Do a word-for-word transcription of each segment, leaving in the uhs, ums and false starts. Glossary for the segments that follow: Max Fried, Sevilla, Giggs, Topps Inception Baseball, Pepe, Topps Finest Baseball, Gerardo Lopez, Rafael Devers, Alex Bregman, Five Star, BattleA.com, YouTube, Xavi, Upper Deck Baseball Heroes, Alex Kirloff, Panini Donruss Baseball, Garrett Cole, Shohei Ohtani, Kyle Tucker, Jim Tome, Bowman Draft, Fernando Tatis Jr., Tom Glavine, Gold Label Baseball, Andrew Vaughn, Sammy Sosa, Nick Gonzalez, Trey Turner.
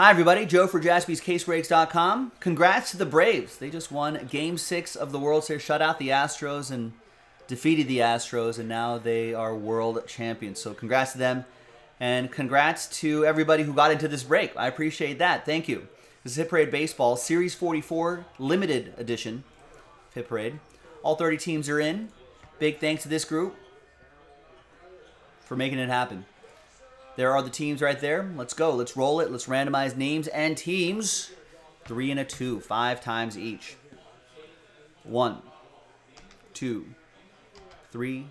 Hi everybody, Joe for Jaspys Case Breaks dot com. Congrats to the Braves. They just won Game six of the World Series, shut out the Astros and defeated the Astros, and now they are world champions. So congrats to them, and congrats to everybody who got into this break. I appreciate that. Thank you. This is Hit Parade Baseball, Series forty-four, limited edition of Hit Parade. All thirty teams are in. Big thanks to this group for making it happen. There are the teams right there. Let's go. Let's roll it. Let's randomize names and teams. Three and a two. Five times each. One, two, three,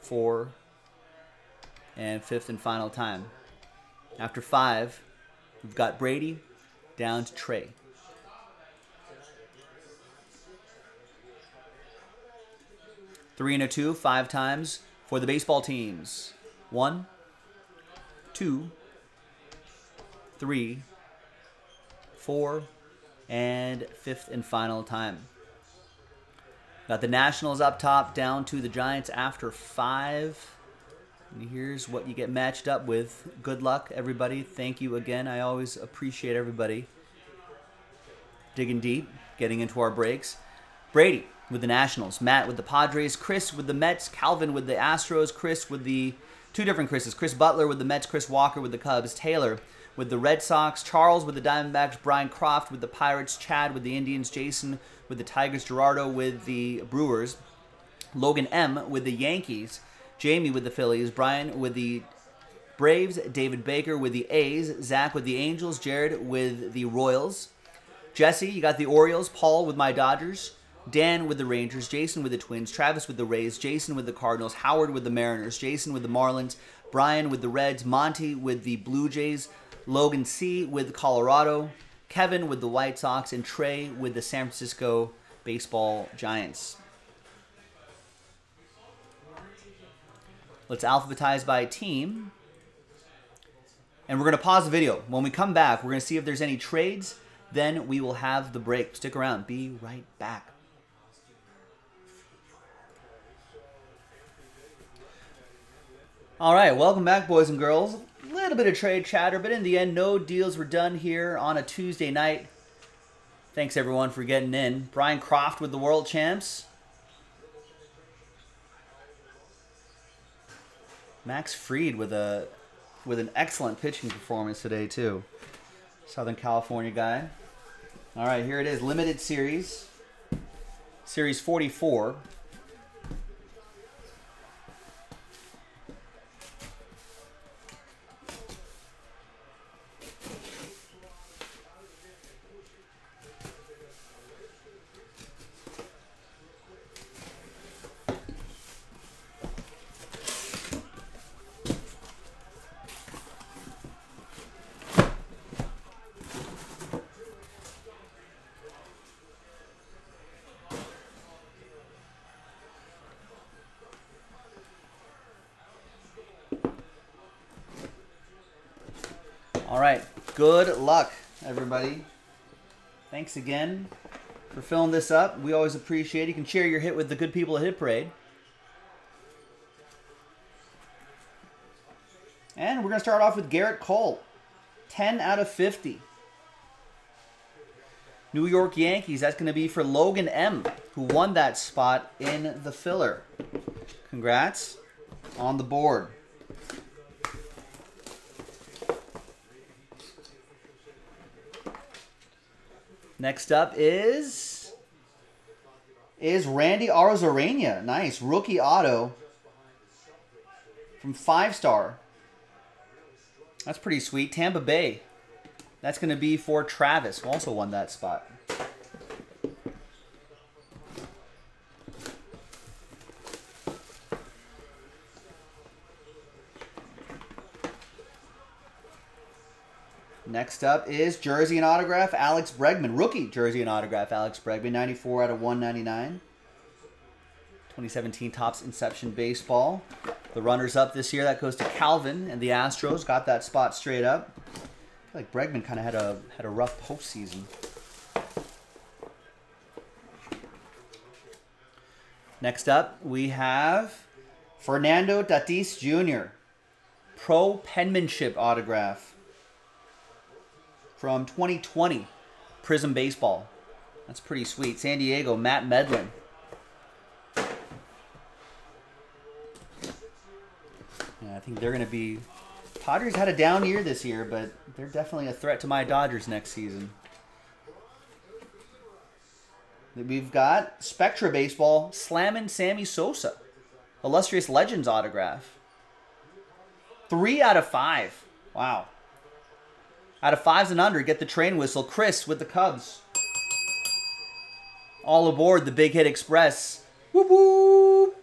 four, and fifth and final time. After five, we've got Brady down to Trey. Three and a two. Five times for the baseball teams. One, two, three, four, and fifth and final time. Got the Nationals up top, down to the Giants after five. And here's what you get matched up with. Good luck, everybody. Thank you again. I always appreciate everybody digging deep, getting into our breaks. Brady with the Nationals, Matt with the Padres, Chris with the Mets, Calvin with the Astros, Chris with the... Two different Chris's. Chris Butler with the Mets, Chris Walker with the Cubs, Taylor with the Red Sox, Charles with the Diamondbacks, Brian Croft with the Pirates, Chad with the Indians, Jason with the Tigers, Gerardo with the Brewers, Logan M with the Yankees, Jamie with the Phillies, Brian with the Braves, David Baker with the A's, Zach with the Angels, Jared with the Royals, Jesse, you got the Orioles, Paul with my Dodgers, Dan with the Rangers, Jason with the Twins, Travis with the Rays, Jason with the Cardinals, Howard with the Mariners, Jason with the Marlins, Brian with the Reds, Monty with the Blue Jays, Logan C with Colorado, Kevin with the White Sox, and Trey with the San Francisco Baseball Giants. Let's alphabetize by team. And we're going to pause the video. When we come back, we're going to see if there's any trades. Then we will have the break. Stick around. Be right back. All right, welcome back, boys and girls. A little bit of trade chatter, but in the end, no deals were done here on a Tuesday night. Thanks, everyone, for getting in. Brian Croft with the World Champs. Max Fried with a with an excellent pitching performance today, too. Southern California guy. All right, here it is, limited series. Series forty-four. All right, good luck, everybody. Thanks again for filling this up. We always appreciate it. You can share your hit with the good people at Hit Parade. And we're going to start off with Garrett Cole. ten out of fifty. New York Yankees, that's going to be for Logan M., who won that spot in the filler. Congrats on the board. Next up is, is Randy Arozarena. Nice. Rookie auto from Five Star. That's pretty sweet. Tampa Bay. That's going to be for Travis, who also won that spot. Next up is jersey and autograph, Alex Bregman. Rookie jersey and autograph, Alex Bregman. ninety-four out of one ninety-nine. twenty seventeen Topps Inception Baseball. The runners-up this year, that goes to Calvin and the Astros. Got that spot straight up. I feel like Bregman kind of had a, had a rough postseason. Next up, we have Fernando Tatis Junior Pro penmanship autograph. from twenty twenty Prism Baseball. That's pretty sweet. San Diego, Matt Medlin. Yeah, I think they're going to be... Padres had a down year this year, but they're definitely a threat to my Dodgers next season. We've got Spectra Baseball, Slammin' Sammy Sosa. Illustrious Legends autograph. Three out of five. Wow. Out of fives and under, get the train whistle. Chris with the Cubs. All aboard the Big Hit Express. Whoop whoop.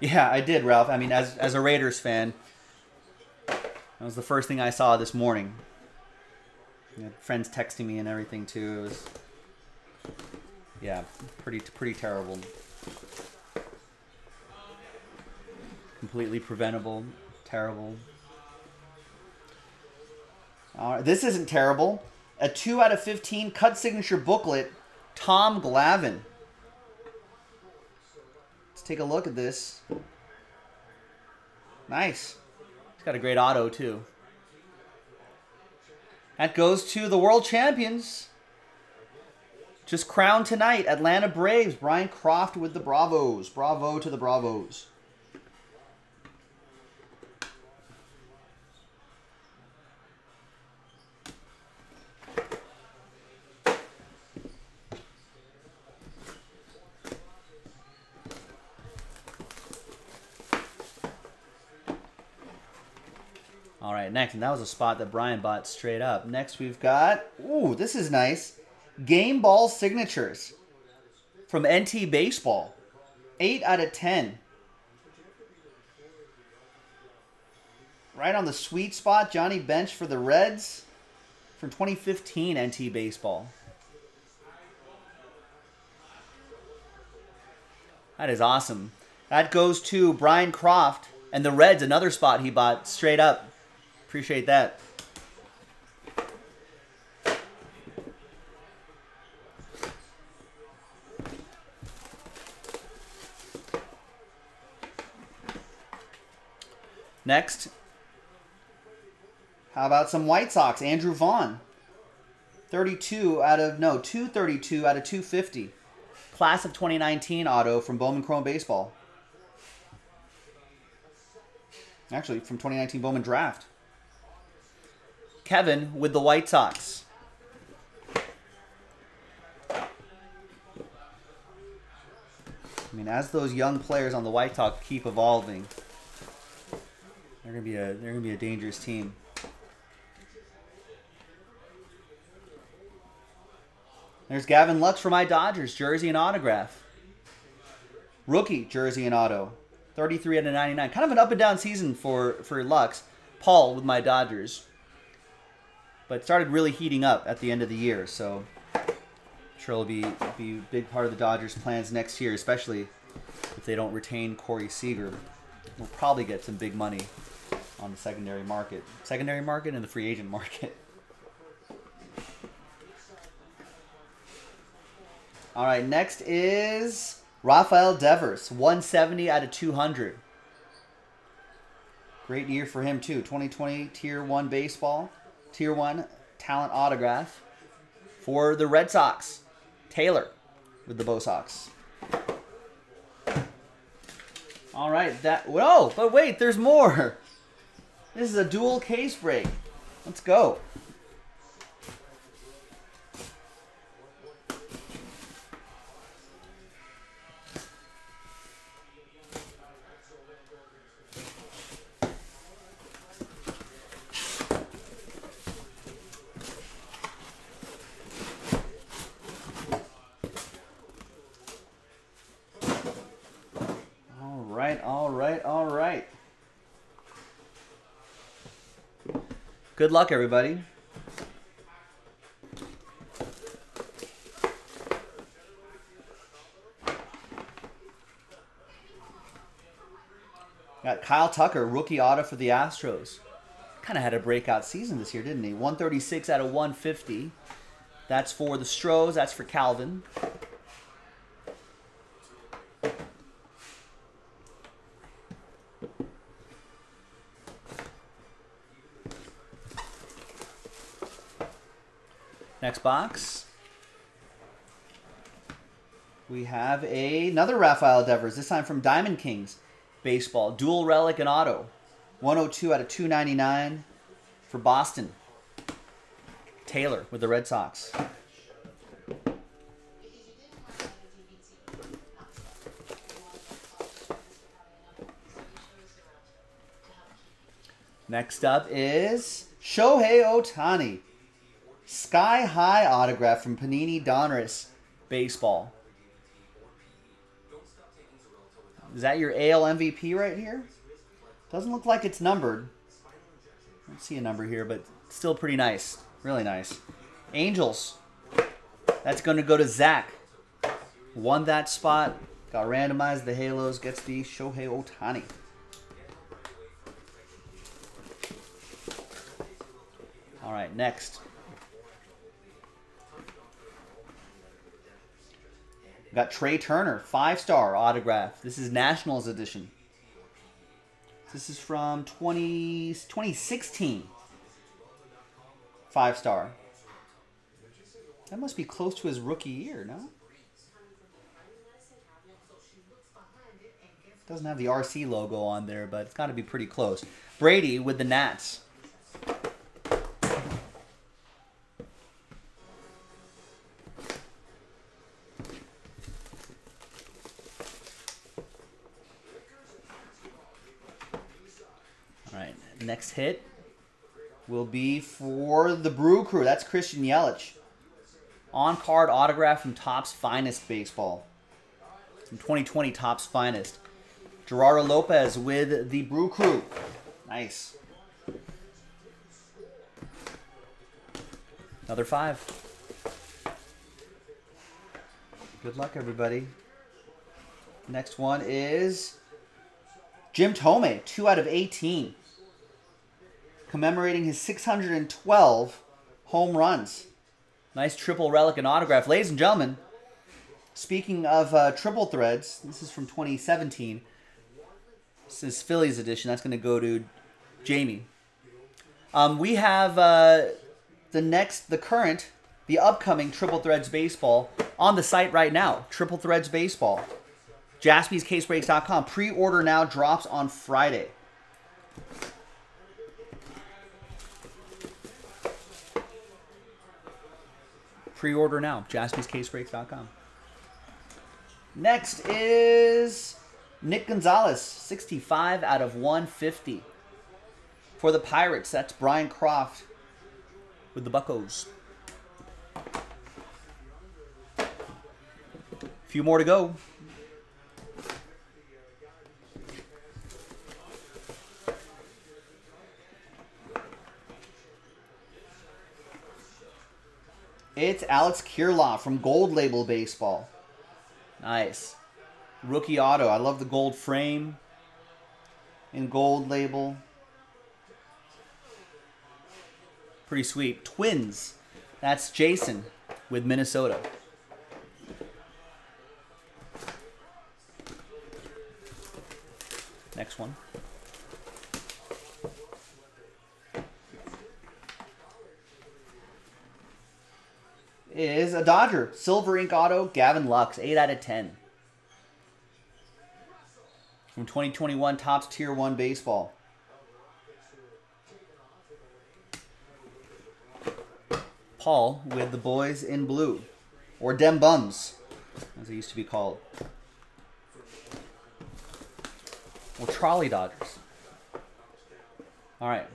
Yeah, I did, Ralph. I mean, as, as a Raiders fan, that was the first thing I saw this morning. I had friends texting me and everything, too. It was... Yeah, pretty pretty terrible. Completely preventable. Terrible. All right, this isn't terrible. A two out of fifteen cut signature booklet, Tom Glavine. Let's take a look at this. Nice. He's got a great auto, too. That goes to the world champions. Just crowned tonight, Atlanta Braves. Brian Croft with the Bravos. Bravo to the Bravos. All right, next, and that was a spot that Brian bought straight up. Next we've got, ooh, this is nice. Game ball signatures from N T Baseball. eight out of ten. Right on the sweet spot, Johnny Bench for the Reds from twenty fifteen N T Baseball. That is awesome. That goes to Brian Croft and the Reds, another spot he bought straight up. Appreciate that. Next, how about some White Sox? Andrew Vaughn, thirty-two out of, no, two thirty-two out of two fifty. Class of twenty nineteen auto from Bowman Chrome Baseball. Actually, from twenty nineteen Bowman Draft. Kevin with the White Sox. I mean, as those young players on the White Sox keep evolving, They're gonna be a they're gonna be a dangerous team. There's Gavin Lux for my Dodgers, jersey and autograph. Rookie jersey and auto, thirty-three out of ninety-nine. Kind of an up and down season for for Lux. Paul with my Dodgers, but started really heating up at the end of the year, so I'm sure it'll be be a big part of the Dodgers' plans next year, especially if they don't retain Corey Seager. We'll probably get some big money on the secondary market. Secondary market and the free agent market. All right, next is Rafael Devers, one seventy out of two hundred. Great year for him, too. twenty twenty Tier One Baseball, Tier One Talent Autograph for the Red Sox. Taylor with the Bo Sox. All right, that... Whoa, but wait, there's more. This is a dual case break. Let's go. Good luck, everybody. Got Kyle Tucker, rookie auto for the Astros. Kind of had a breakout season this year, didn't he? one thirty-six out of one fifty. That's for the Stros. That's for Calvin. Next box. We have a, another Rafael Devers, this time from Diamond Kings Baseball. Dual relic and auto. one oh two out of two ninety-nine for Boston. Taylor with the Red Sox. Next up is Shohei Ohtani. Sky High autograph from Panini Donruss Baseball. Is that your A L M V P right here? Doesn't look like it's numbered. I don't see a number here, but still pretty nice. Really nice. Angels. That's going to go to Zach. Won that spot. Got randomized. The Halos gets the Shohei Ohtani. All right, next. We've got Trey Turner, Five Star autograph. This is Nationals edition. This is from twenty, twenty sixteen. Five Star. That must be close to his rookie year, no? Doesn't have the R C logo on there, but it's got to be pretty close. Brady with the Nats. Next hit will be for the Brew Crew. That's Christian Yelich. On-card autograph from Topps Finest Baseball. From twenty twenty Topps Finest. Gerardo Lopez with the Brew Crew. Nice. Another five. Good luck, everybody. Next one is Jim Tome, two out of eighteen. Commemorating his six hundred twelve home runs. Nice triple relic and autograph. Ladies and gentlemen, speaking of uh, triple threads, this is from twenty seventeen. This is Phillies edition. That's going to go to Jamie. Um, we have uh, the next, the current, the upcoming Triple Threads Baseball on the site right now. Triple Threads Baseball. Jaspys Case Breaks dot com. Pre-order now. Drops on Friday. Pre-order now, Jaspys Case Breaks dot com. Next is Nick Gonzalez, sixty-five out of one fifty. For the Pirates, that's Brian Croft with the Buccos. A few more to go. It's Alex Kirloff from Gold Label Baseball. Nice. Rookie auto. I love the gold frame and Gold Label. Pretty sweet. Twins. That's Jason with Minnesota. Next one. Is a Dodger. Silver Ink Auto, Gavin Lux, eight out of ten. From twenty twenty-one Topps Tier One Baseball. Paul with the Boys in Blue. Or Dem Bums, as they used to be called. Or Trolley Dodgers. Alright.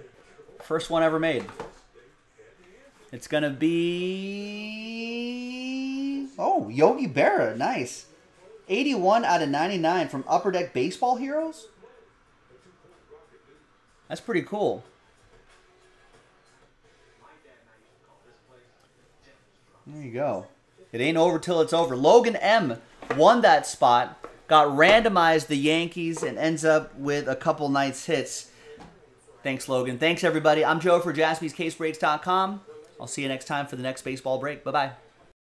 First one ever made. It's going to be... Oh, Yogi Berra. Nice. eighty-one out of ninety-nine from Upper Deck Baseball Heroes. That's pretty cool. There you go. It ain't over till it's over. Logan M. won that spot. Got randomized the Yankees and ends up with a couple nice hits. Thanks, Logan. Thanks, everybody. I'm Joe for Jaspys Case Breaks dot com. I'll see you next time for the next baseball break. Bye-bye.